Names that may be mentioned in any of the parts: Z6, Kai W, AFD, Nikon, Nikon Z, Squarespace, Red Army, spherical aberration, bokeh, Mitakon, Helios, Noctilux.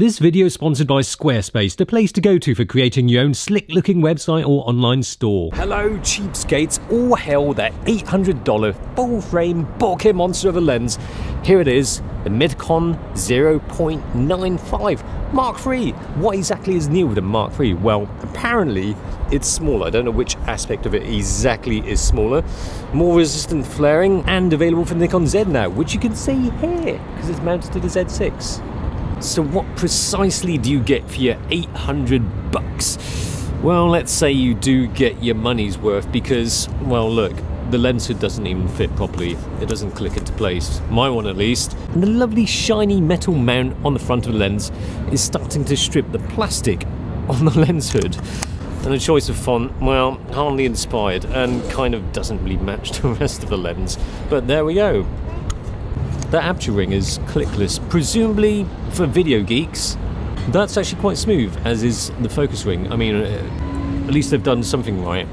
This video is sponsored by Squarespace, the place to go to for creating your own slick-looking website or online store. Hello cheapskates, all hail that $800 full-frame bokeh monster of a lens. Here it is, the Mitakon 0.95 Mark III. What exactly is new with the Mark III? Well, apparently it's smaller. I don't know which aspect of it exactly is smaller. More resistant flaring and available for Nikon Z now, which you can see here, because it's mounted to the Z6. So what precisely do you get for your 800 bucks? Well, let's say you do get your money's worth because, well, look, the lens hood doesn't even fit properly. It doesn't click into place, my one at least. And the lovely shiny metal mount on the front of the lens is starting to strip the plastic on the lens hood. And the choice of font, well, hardly inspired and kind of doesn't really match the rest of the lens. But there we go. That aperture ring is clickless, presumably for video geeks. That's actually quite smooth, as is the focus ring. I mean, at least they've done something right,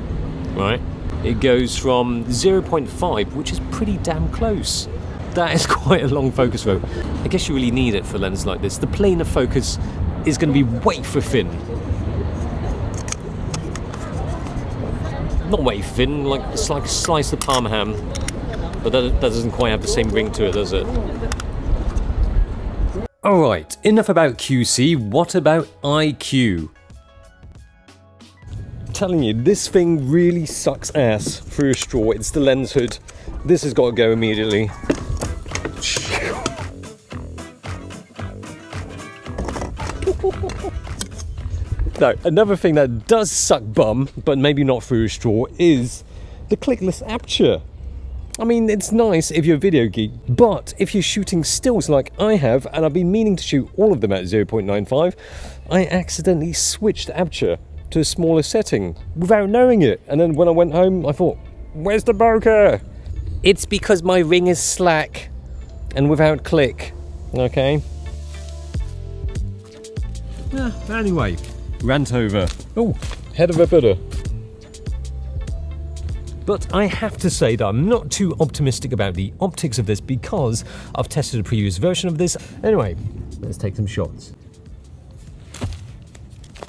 right? It goes from 0.5, which is pretty damn close. That is quite a long focus rope. I guess you really need it for a lens like this. The plane of focus is going to be wafer thin. Not wafer thin, like it's like a slice of parmaham. But that doesn't quite have the same ring to it, does it? Alright, enough about QC, what about IQ? I'm telling you, this thing really sucks ass through a straw. It's the lens hood. This has got to go immediately. Now, another thing that does suck bum, but maybe not through a straw, is the clickless aperture. I mean, it's nice if you're a video geek, but if you're shooting stills like I have, and I've been meaning to shoot all of them at 0.95, I accidentally switched the aperture to a smaller setting without knowing it. And then when I went home, I thought, where's the bokeh? It's because my ring is slack and without click, okay? Anyway, rant over. Oh, head of a Buddha. But I have to say that I'm not too optimistic about the optics of this because I've tested a previous version of this. Anyway, let's take some shots.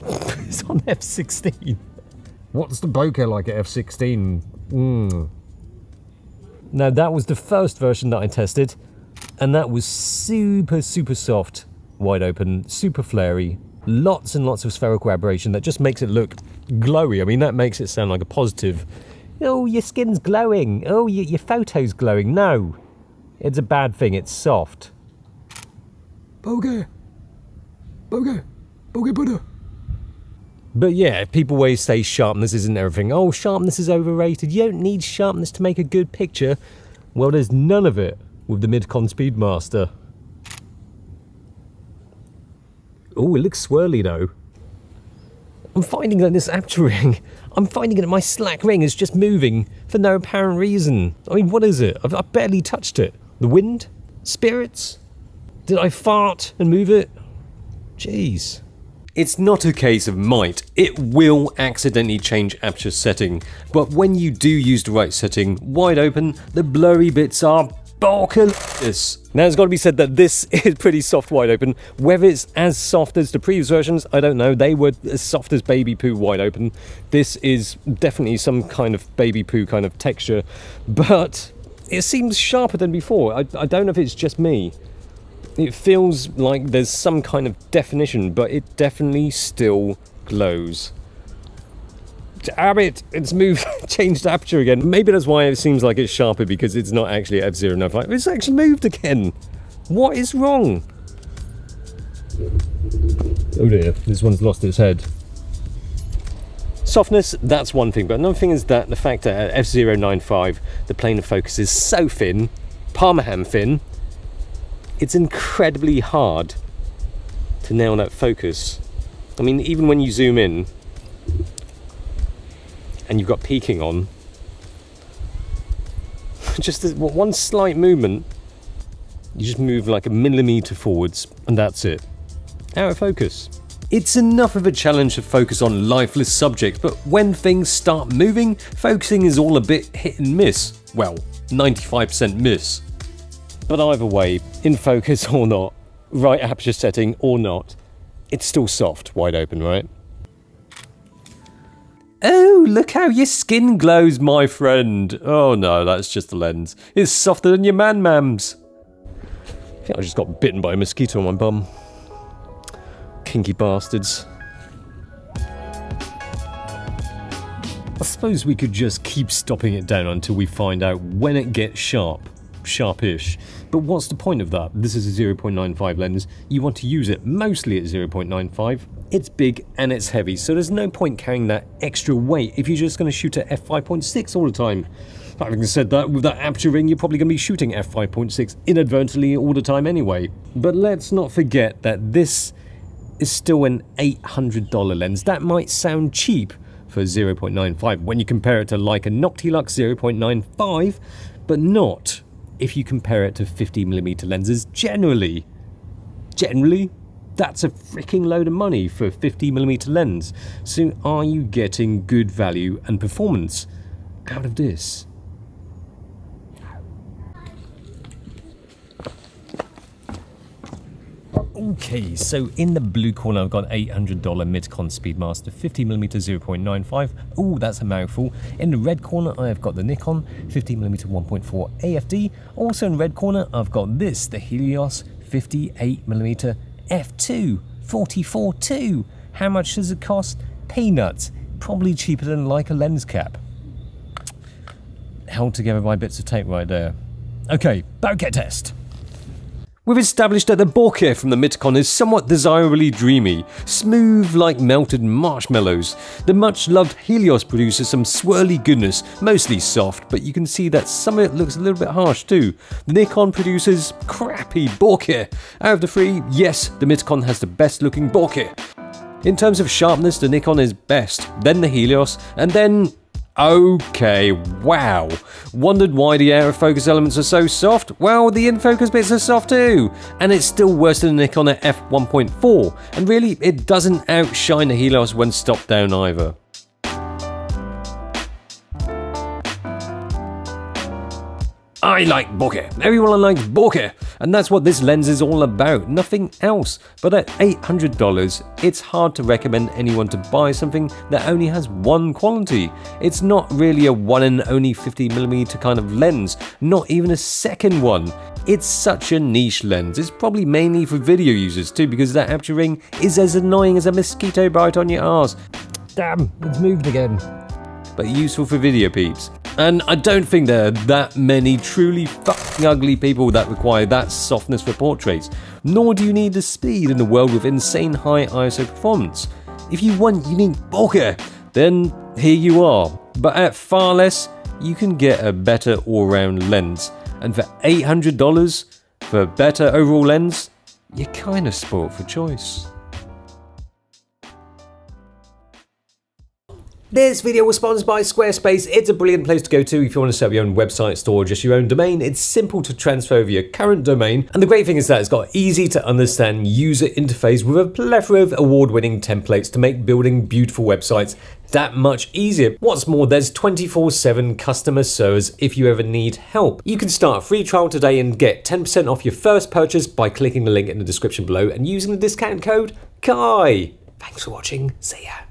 It's on F16. What's the bokeh like at F16? Now that was the first version that I tested, and that was super, super soft, wide open, super flary. Lots and lots of spherical aberration that just makes it look glowy. I mean, that makes it sound like a positive. Oh, your skin's glowing. Oh, your photo's glowing. No, it's a bad thing. It's soft. Bokeh. Bokeh. Bokeh Buddha. But yeah, people always say sharpness isn't everything. Oh, sharpness is overrated. You don't need sharpness to make a good picture. Well, there's none of it with the Mitakon Speedmaster. Oh, it looks swirly though. I'm finding that this aperture ring, I'm finding that my slack ring is just moving for no apparent reason. I mean, what is it? I barely touched it. The wind? Spirits? Did I fart and move it? Jeez. It's not a case of might. It will accidentally change aperture setting. But when you do use the right setting, wide open, the blurry bits are bokeh. Now it's got to be said that this is pretty soft wide open. Whether it's as soft as the previous versions, I don't know. They were as soft as baby poo wide open. This is definitely some kind of baby poo kind of texture, but it seems sharper than before. I don't know if it's just me. It feels like there's some kind of definition, but it definitely still glows. Damn it, it's moved, changed aperture again. Maybe that's why it seems like it's sharper, because it's not actually F0.95. It's actually moved again. What is wrong? Oh dear, this one's lost its head. Softness, that's one thing, but another thing is that the fact that at F0.95, the plane of focus is so thin, parmaham thin, it's incredibly hard to nail that focus. I mean, even when you zoom in, and you've got peaking on, just one slight movement, you just move like a millimeter forwards and that's it, out of focus. It's enough of a challenge to focus on lifeless subjects, but when things start moving, focusing is all a bit hit and miss. Well, 95% miss. But either way, in focus or not, right aperture setting or not, it's still soft, wide open, right? Oh, look how your skin glows, my friend. Oh no, that's just the lens. It's softer than your man-mams. I think I just got bitten by a mosquito on my bum. Kinky bastards. I suppose we could just keep stopping it down until we find out when it gets sharp. Sharpish. But what's the point of that? This is a 0.95 lens. You want to use it mostly at 0.95. It's big and it's heavy, so there's no point carrying that extra weight if you're just going to shoot at f5.6 all the time. Having said that, with that aperture ring, you're probably going to be shooting f5.6 inadvertently all the time anyway. But let's not forget that this is still an $800 lens. That might sound cheap for 0.95 when you compare it to like a Noctilux 0.95, but not if you compare it to 50mm lenses generally. Generally, that's a freaking load of money for a 50mm lens. So are you getting good value and performance out of this? Okay, so in the blue corner I've got $800 Mitakon Speedmaster 50mm 0.95. Oh, that's a mouthful. In the red corner I've got the Nikon 50mm 1.4 AFD. Also in red corner I've got this, the Helios 58mm f2 44.2. How much does it cost? Peanuts. Probably cheaper than like a lens cap. Held together by bits of tape right there. Okay, bokeh test. We've established that the bokeh from the Mitakon is somewhat desirably dreamy, smooth like melted marshmallows. The much-loved Helios produces some swirly goodness, mostly soft, but you can see that some of it looks a little bit harsh too. The Nikon produces crappy bokeh. Out of the three, yes, the Mitakon has the best-looking bokeh. In terms of sharpness, the Nikon is best, then the Helios, and then... okay, wow. Wondered why the out-of-focus elements are so soft? Well, the in-focus bits are soft too. And it's still worse than the Nikon at f1.4. And really, it doesn't outshine the Helios when stopped down either. I like bokeh. Everyone likes bokeh. And that's what this lens is all about, nothing else. But at $800, it's hard to recommend anyone to buy something that only has one quality. It's not really a one and only 50mm kind of lens, not even a second one. It's such a niche lens. It's probably mainly for video users too, because that aperture ring is as annoying as a mosquito bite on your arse. Damn, it's moved again. But useful for video peeps. And I don't think there are that many truly fucking ugly people that require that softness for portraits, nor do you need the speed in the world with insane high ISO performance. If you want unique bokeh, then here you are. But at far less, you can get a better all-round lens. And for $800, for a better overall lens, you're kind of spoilt for choice. This video was sponsored by Squarespace. It's a brilliant place to go to if you want to set up your own website, store, or just your own domain. It's simple to transfer over your current domain. And the great thing is that it's got easy to understand user interface with a plethora of award-winning templates to make building beautiful websites that much easier. What's more, there's 24/7 customer service if you ever need help. You can start a free trial today and get 10% off your first purchase by clicking the link in the description below and using the discount code KAI. Thanks for watching. See ya.